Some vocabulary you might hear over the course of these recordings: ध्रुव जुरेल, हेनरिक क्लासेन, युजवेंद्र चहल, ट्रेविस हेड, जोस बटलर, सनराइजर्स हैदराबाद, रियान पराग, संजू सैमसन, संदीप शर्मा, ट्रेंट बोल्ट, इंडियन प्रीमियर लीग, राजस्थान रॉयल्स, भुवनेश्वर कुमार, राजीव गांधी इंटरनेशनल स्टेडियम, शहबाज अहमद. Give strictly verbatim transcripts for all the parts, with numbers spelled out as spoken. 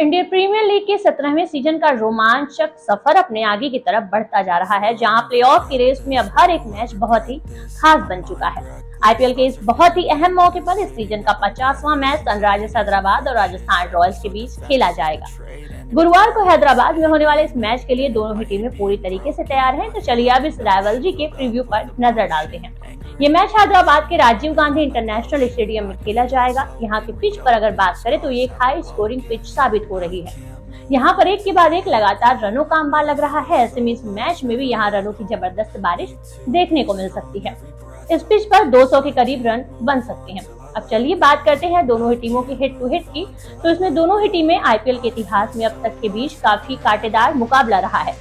इंडियन प्रीमियर लीग के सत्रहवें सीजन का रोमांचक सफर अपने आगे की तरफ बढ़ता जा रहा है, जहां प्लेऑफ की रेस में अब हर एक मैच बहुत ही खास बन चुका है। आईपीएल के इस बहुत ही अहम मौके पर इस सीजन का पचासवां मैच सनराइजर्स हैदराबाद और राजस्थान रॉयल्स के बीच खेला जाएगा। गुरुवार को हैदराबाद में होने वाले इस मैच के लिए दोनों ही टीमें पूरी तरीके से तैयार हैं, तो चलिए अब इस राइवलरी के प्रीव्यू पर नजर डालते हैं। ये मैच हैदराबाद के राजीव गांधी इंटरनेशनल स्टेडियम में खेला जाएगा। यहाँ के पिच पर अगर बात करें तो ये हाई स्कोरिंग पिच साबित हो रही है। यहाँ पर एक के बाद एक लगातार रनों का अंबार लग रहा है, ऐसे में इस मैच में भी यहाँ रनों की जबरदस्त बारिश देखने को मिल सकती है। इस पिच पर दो सौ के करीब रन बन सकते हैं। अब चलिए बात करते हैं दोनों ही टीमों की हिट टू हिट की, तो इसमें दोनों ही टीमें आईपीएल के इतिहास में अब तक के बीच काफी कांटेदार मुकाबला रहा है।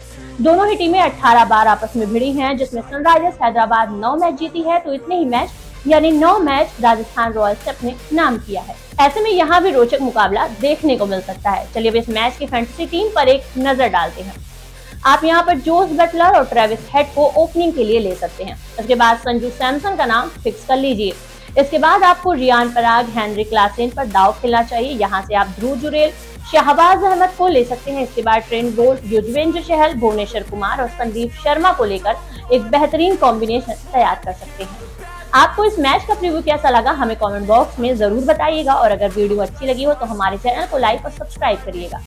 दोनों ही टीमें अठारह बार आपस में भिड़ी हैं, जिसमें सनराइजर्स हैदराबाद नौ मैच जीती है तो इतने ही मैच यानी नौ मैच राजस्थान रॉयल्स ने अपने नाम किया है। ऐसे में यहाँ भी रोचक मुकाबला देखने को मिल सकता है। चलिए अब इस मैच की फैंटेसी टीम पर एक नजर डालते हैं। आप यहाँ पर जोस बटलर और ट्रेविस हेड को ओपनिंग के लिए ले सकते हैं। उसके बाद संजू सैमसन का नाम फिक्स कर लीजिए। इसके बाद आपको रियान पराग, हेनरिक क्लासेन पर दाव खेलना चाहिए। यहाँ से आप ध्रुव जुरेल, शहबाज अहमद को ले सकते हैं। इसके बाद ट्रेंट बोल्ट, युजवेंद्र चहल, भुवनेश्वर कुमार और संदीप शर्मा को लेकर एक बेहतरीन कॉम्बिनेशन तैयार कर सकते हैं। आपको इस मैच का प्रीव्यू कैसा लगा हमें कमेंट बॉक्स में जरूर बताइएगा, और अगर वीडियो अच्छी लगी हो तो हमारे चैनल को लाइक और सब्सक्राइब करिएगा।